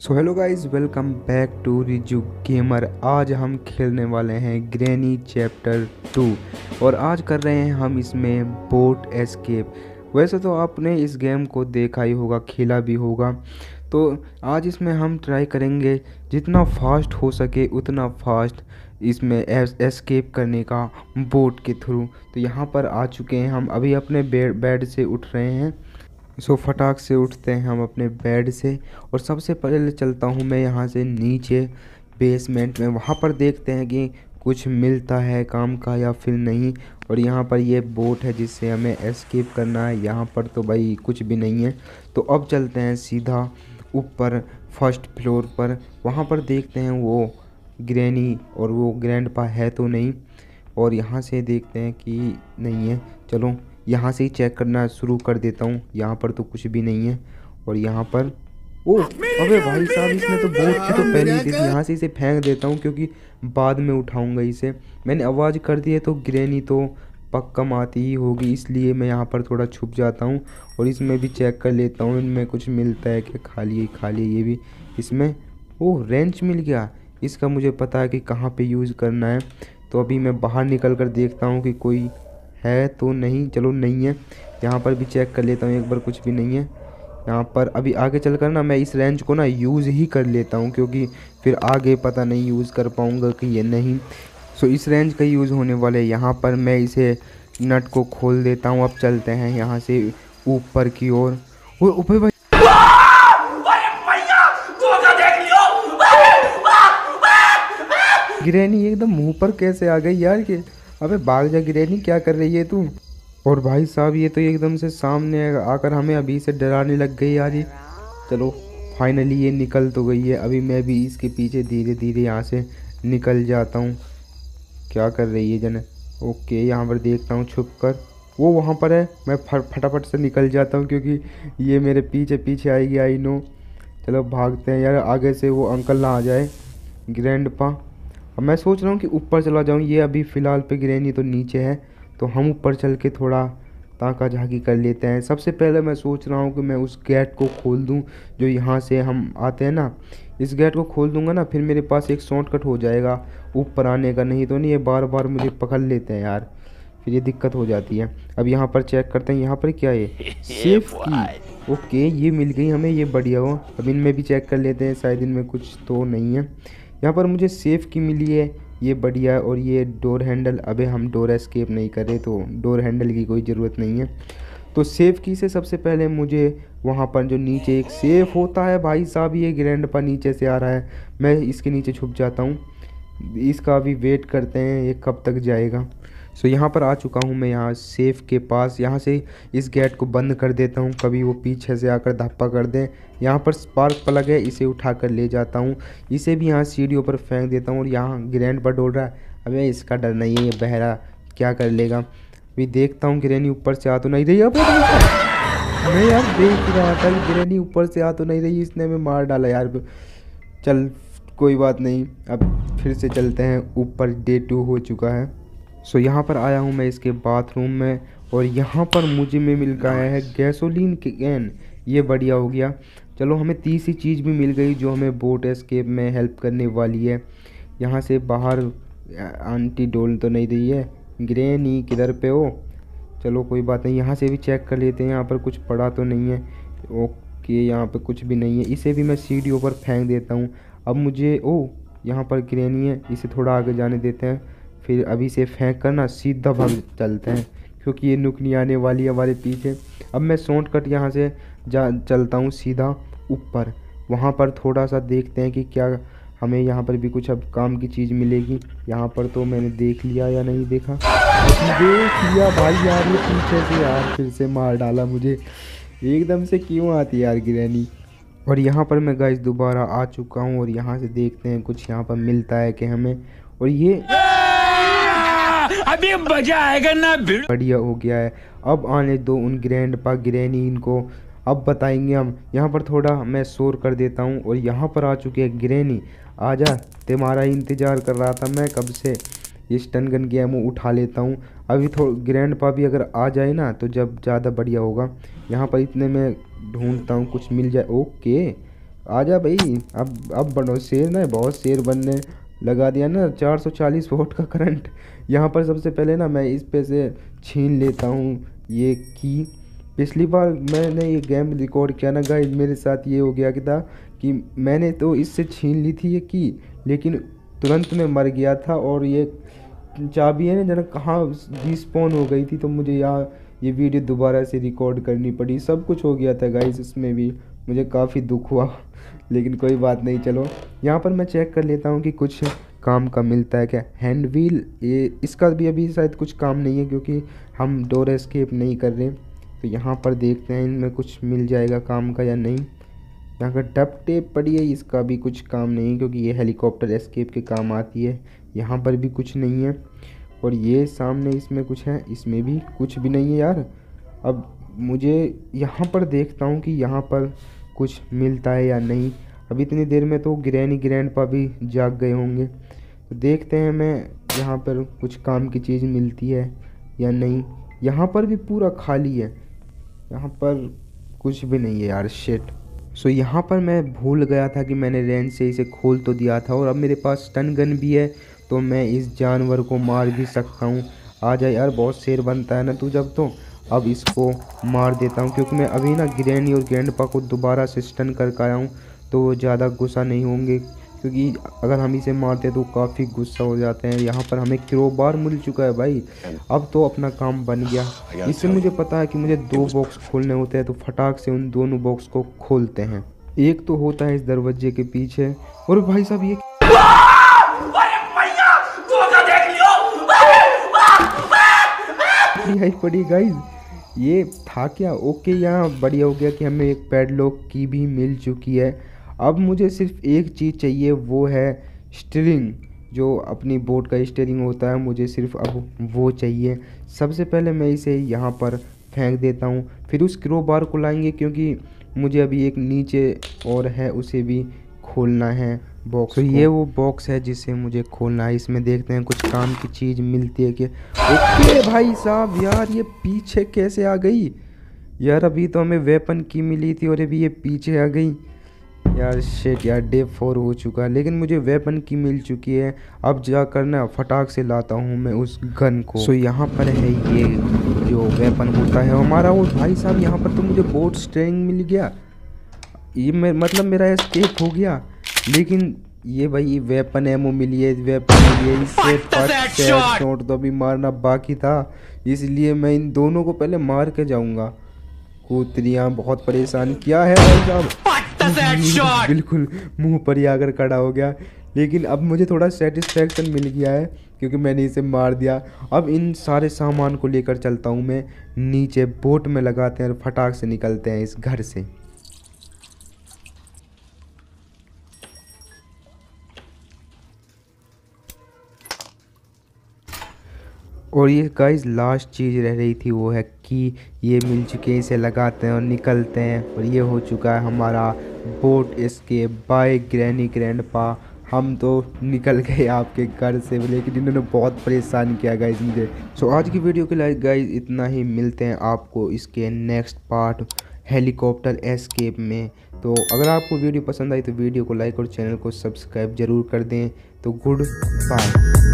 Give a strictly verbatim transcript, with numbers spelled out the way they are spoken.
So hello guys, welcome back to Rizu gamer. आज हम खेलने वाले हैं ग्रैनी चैप्टर टू और आज कर रहे हैं हम इसमें बोट एस्केप। वैसे तो आपने इस गेम को देखा ही होगा, खेला भी होगा, तो आज इसमें हम ट्राई करेंगे जितना फास्ट हो सके उतना फास्ट इसमें एस्केप करने का बोट के थ्रू। तो यहाँ पर आ चुके हैं हम, अभी अपने बेड से उठ रहे हैं। सो so, फटाक से उठते हैं हम अपने बेड से और सबसे पहले चलता हूँ मैं यहाँ से नीचे बेसमेंट में। वहाँ पर देखते हैं कि कुछ मिलता है काम का या फिर नहीं। और यहाँ पर ये बोट है जिससे हमें एस्केप करना है। यहाँ पर तो भाई कुछ भी नहीं है, तो अब चलते हैं सीधा ऊपर फर्स्ट फ्लोर पर। वहाँ पर देखते हैं वो ग्रैनी और वो ग्रैंडपा है तो नहीं, और यहाँ से देखते हैं कि नहीं है। चलो यहाँ से ही चेक करना शुरू कर देता हूँ। यहाँ पर तो कुछ भी नहीं है और यहाँ पर ओह अबे भाई साहब, इसने तो बोट की तो पहले ही थी। यहाँ से इसे फेंक देता हूँ क्योंकि बाद में उठाऊँगा इसे। मैंने आवाज़ कर दी है तो ग्रैनी तो पक्का आती ही होगी, इसलिए मैं यहाँ पर थोड़ा छुप जाता हूँ और इसमें भी चेक कर लेता हूँ इनमें कुछ मिलता है कि खाली खाली। ये भी इसमें ओह रेंच मिल गया, इसका मुझे पता है कि कहाँ पर यूज़ करना है। तो अभी मैं बाहर निकल कर देखता हूँ कि कोई है तो नहीं। चलो नहीं है, यहाँ पर भी चेक कर लेता हूँ एक बार, कुछ भी नहीं है यहाँ पर। अभी आगे चल कर ना मैं इस रेंज को ना यूज़ ही कर लेता हूँ क्योंकि फिर आगे पता नहीं यूज़ कर पाऊँगा कि ये नहीं। सो इस रेंज का यूज़ होने वाले। यहाँ पर मैं इसे नट को खोल देता हूँ। अब चलते हैं यहाँ से ऊपर की ओर। वो ऊपर भाई ग्रैनी एकदम मुँह पर कैसे आ गई यार ये। अबे भाग जा ग्रैनी, क्या कर रही है तू। और भाई साहब ये तो एकदम से सामने आकर हमें अभी से डराने लग गई यार ये। चलो फाइनली ये निकल तो गई है। अभी मैं भी इसके पीछे धीरे धीरे यहाँ से निकल जाता हूँ। क्या कर रही है जन। ओके यहाँ पर देखता हूँ छुप कर, वो वहाँ पर है। मैं फटाफट से निकल जाता हूँ क्योंकि ये मेरे पीछे पीछे आएगी, आई नो। चलो भागते हैं यार आगे से, वो अंकल ना आ जाए ग्रैंडपा। अब मैं सोच रहा हूँ कि ऊपर चला जाऊँ। ये अभी फ़िलहाल पे ग्रैनी तो नीचे है, तो हम ऊपर चल के थोड़ा ताका झाकी कर लेते हैं। सबसे पहले मैं सोच रहा हूँ कि मैं उस गेट को खोल दूँ जो यहाँ से हम आते हैं ना, इस गेट को खोल दूँगा ना, फिर मेरे पास एक शॉर्टकट हो जाएगा ऊपर आने का। नहीं तो नहीं ये बार बार मुझे पकड़ लेते हैं यार, फिर ये दिक्कत हो जाती है। अब यहाँ पर चेक करते हैं, यहाँ पर क्या है, सेफ की। ओके ये मिल गई हमें, ये बढ़िया हो। अब इनमें भी चेक कर लेते हैं, शायद इनमें कुछ तो नहीं है। यहाँ पर मुझे सेफ की मिली है, ये बढ़िया है। और ये डोर हैंडल, अबे हम डोर एस्केप नहीं कर रहे तो डोर हैंडल की कोई ज़रूरत नहीं है। तो सेफ की से सबसे पहले मुझे वहाँ पर जो नीचे एक सेफ होता है, भाई साहब ये ग्रैंडपा नीचे से आ रहा है, मैं इसके नीचे छुप जाता हूँ। इसका अभी वेट करते हैं ये कब तक जाएगा। सो यहाँ पर आ चुका हूँ मैं यहाँ सेफ के पास। यहाँ से इस गेट को बंद कर देता हूँ, कभी वो पीछे से आकर धप्पा कर दें। यहाँ पर स्पार्क प्लग है, इसे उठा कर ले जाता हूँ। इसे भी यहाँ सीढ़ियों पर फेंक देता हूँ। और यहाँ ग्रैंड पर डोल रहा है, अबे इसका डर नहीं है, ये बहरा क्या कर लेगा। अभी देखता हूँ ग्रैनी ऊपर से आ तो नहीं रही। अब मैं यार देख रहा था ग्रैनी ऊपर से आ तो नहीं रही, इसने हमें मार डाला यार। चल कोई बात नहीं, अब फिर से चलते हैं ऊपर। डे टू हो चुका है। सो so, यहाँ पर आया हूँ मैं इसके बाथरूम में और यहाँ पर मुझे में मिल गया है गैसोलीन के कैन, ये बढ़िया हो गया। चलो हमें तीसरी चीज़ भी मिल गई जो हमें बोट एस्केप में हेल्प करने वाली है। यहाँ से बाहर आंटी डोल तो नहीं रही है, ग्रैनी किधर पे हो। चलो कोई बात नहीं, यहाँ से भी चेक कर लेते हैं। यहाँ पर कुछ पड़ा तो नहीं है। ओके यहाँ पर कुछ भी नहीं है, इसे भी मैं सीढ़ियों पर फेंक देता हूँ। अब मुझे ओ यहाँ पर ग्रैनी है, इसे थोड़ा आगे जाने देते हैं, फिर अभी से फेंक कर ना सीधा भाग चलते हैं क्योंकि ये नुकनी आने वाली है हमारे पीछे। अब मैं शॉर्टकट यहाँ से जा चलता हूँ सीधा ऊपर। वहाँ पर थोड़ा सा देखते हैं कि क्या हमें यहाँ पर भी कुछ अब काम की चीज़ मिलेगी। यहाँ पर तो मैंने देख लिया या नहीं देखा, देख लिया भाई यार। ये पीछे से यार फिर से मार डाला मुझे, एकदम से क्यों आती यार ग्रैनी। और यहाँ पर मैं गाइस दोबारा आ चुका हूँ और यहाँ से देखते हैं कुछ यहाँ पर मिलता है कि हमें। और ये अभी मजा आएगा ना, बढ़िया हो गया है। अब आने दो उन ग्रैंडपा ग्रैनी इनको, अब बताएंगे हम। यहाँ पर थोड़ा मैं शोर कर देता हूँ और यहाँ पर आ चुके हैं ग्रैनी। आजा, तुम्हारा इंतज़ार कर रहा था मैं कब से। ये स्टन गन की एमो उठा लेता हूँ। अभी थोड़ा ग्रैंडपा भी अगर आ जाए ना तो जब ज़्यादा बढ़िया होगा। यहाँ पर इतने में ढूंढता हूँ कुछ मिल जाए। ओके आजा भाई। अब अब बनो शेर ना, बहुत शेर बनने लगा दिया ना। चार सौ चालीस वोल्ट का करंट। यहाँ पर सबसे पहले ना मैं इस पे से छीन लेता हूँ ये की। पिछली बार मैंने ये गेम रिकॉर्ड किया ना गाइस, मेरे साथ ये हो गया कि था कि मैंने तो इससे छीन ली थी ये की, लेकिन तुरंत मैं मर गया था। और ये चाबी है ना जना कहाँ डिस्पॉन हो गई थी, तो मुझे यहाँ ये वीडियो दोबारा से रिकॉर्ड करनी पड़ी। सब कुछ हो गया था गाइस, उसमें भी मुझे काफ़ी दुख हुआ, लेकिन कोई बात नहीं। चलो यहाँ पर मैं चेक कर लेता हूँ कि कुछ काम का मिलता है क्या। हैंड व्हील, ये इसका भी अभी शायद कुछ काम नहीं है क्योंकि हम डोर एस्केप नहीं कर रहे। तो यहाँ पर देखते हैं इनमें कुछ मिल जाएगा काम का या नहीं। यहाँ का डप टेप पड़ी है, इसका भी कुछ काम नहीं क्योंकि ये हेलीकॉप्टर एस्केप के काम आती है। यहाँ पर भी कुछ नहीं है। और ये सामने इसमें कुछ है, इसमें भी कुछ भी नहीं है यार। अब मुझे यहाँ पर देखता हूँ कि यहाँ पर कुछ मिलता है या नहीं। अब इतनी देर में तो ग्रैनी ग्रैंडपा भी जाग गए होंगे। तो देखते हैं मैं यहाँ पर कुछ काम की चीज़ मिलती है या नहीं। यहाँ पर भी पूरा खाली है, यहाँ पर कुछ भी नहीं है यार, शिट। सो यहाँ पर मैं भूल गया था कि मैंने रेंज से इसे खोल तो दिया था, और अब मेरे पास स्टन गन भी है तो मैं इस जानवर को मार भी सकता हूँ। आ जा यार, बहुत शेर बनता है ना तू जब। तो अब इसको मार देता हूँ क्योंकि मैं अभी ना ग्रैनी और ग्रैंडपा को दोबारा से स्टन करके आया हूँ, तो ज़्यादा गुस्सा नहीं होंगे क्योंकि अगर हम इसे मारते तो काफ़ी गुस्सा हो जाते हैं। यहाँ पर हमें क्रोबार मिल चुका है भाई, अब तो अपना काम बन गया। इससे मुझे पता है कि मुझे दो बॉक्स खोलने होते हैं, तो फटाक से उन दोनों बॉक्स को खोलते हैं। एक तो होता है इस दरवाजे के पीछे। और भाई साहब ये यही पड़ी गाइज, ये था क्या। ओके, यहाँ बढ़िया हो गया कि हमें एक पैडलॉक की भी मिल चुकी है। अब मुझे सिर्फ एक चीज़ चाहिए, वो है स्टीयरिंग, जो अपनी बोट का स्टीयरिंग होता है, मुझे सिर्फ अब वो चाहिए। सबसे पहले मैं इसे यहाँ पर फेंक देता हूँ, फिर उस क्रोबार को लाएंगे क्योंकि मुझे अभी एक नीचे और है, उसे भी खोलना है बॉक्स। तो ये वो बॉक्स है जिसे मुझे खोलना है। इसमें देखते हैं कुछ काम की चीज़ मिलती है कि। ओके भाई साहब, यार ये पीछे कैसे आ गई यार। अभी तो हमें वेपन की मिली थी और अभी ये पीछे आ गई यार, शेट यार। डे फोर हो चुका है लेकिन मुझे वेपन की मिल चुकी है। अब जाकर ना फटाक से लाता हूँ मैं उस गन को। सो यहाँ पर है ये जो वेपन होता है हमारा। और भाई साहब यहाँ पर तो मुझे बोट स्टेयरिंग मिल गया, ये मे, मतलब मेरा एस्केप हो गया। लेकिन ये भाई वेपन एमो मिली है, वेपन मिली है, इससे फर्स्ट शॉट तो अभी मारना बाकी था, इसलिए मैं इन दोनों को पहले मार के जाऊँगा। कूतरियाँ बहुत परेशान किया है भाई साहब, बिल्कुल मुंह पर ही आकर खड़ा हो गया। लेकिन अब मुझे थोड़ा सेटिस्फैक्शन मिल गया है क्योंकि मैंने इसे मार दिया। अब इन सारे सामान को लेकर चलता हूँ मैं नीचे, बोट में लगाते हैं और फटाक से निकलते हैं इस घर से। और ये गाइस लास्ट चीज़ रह रही थी, वो है कि ये मिल चुके हैं, इसे लगाते हैं और निकलते हैं। और ये हो चुका है हमारा boat escape by granny grandpa. हम तो निकल गए आपके घर से, लेकिन इन्होंने बहुत परेशान किया गाइस मुझे। सो आज की वीडियो के लिए गाइस इतना ही। मिलते हैं आपको इसके नेक्स्ट पार्ट हेलीकॉप्टर एस्केप में। तो अगर आपको वीडियो पसंद आई तो वीडियो को लाइक और चैनल को सब्सक्राइब ज़रूर कर दें। तो गुड बाय।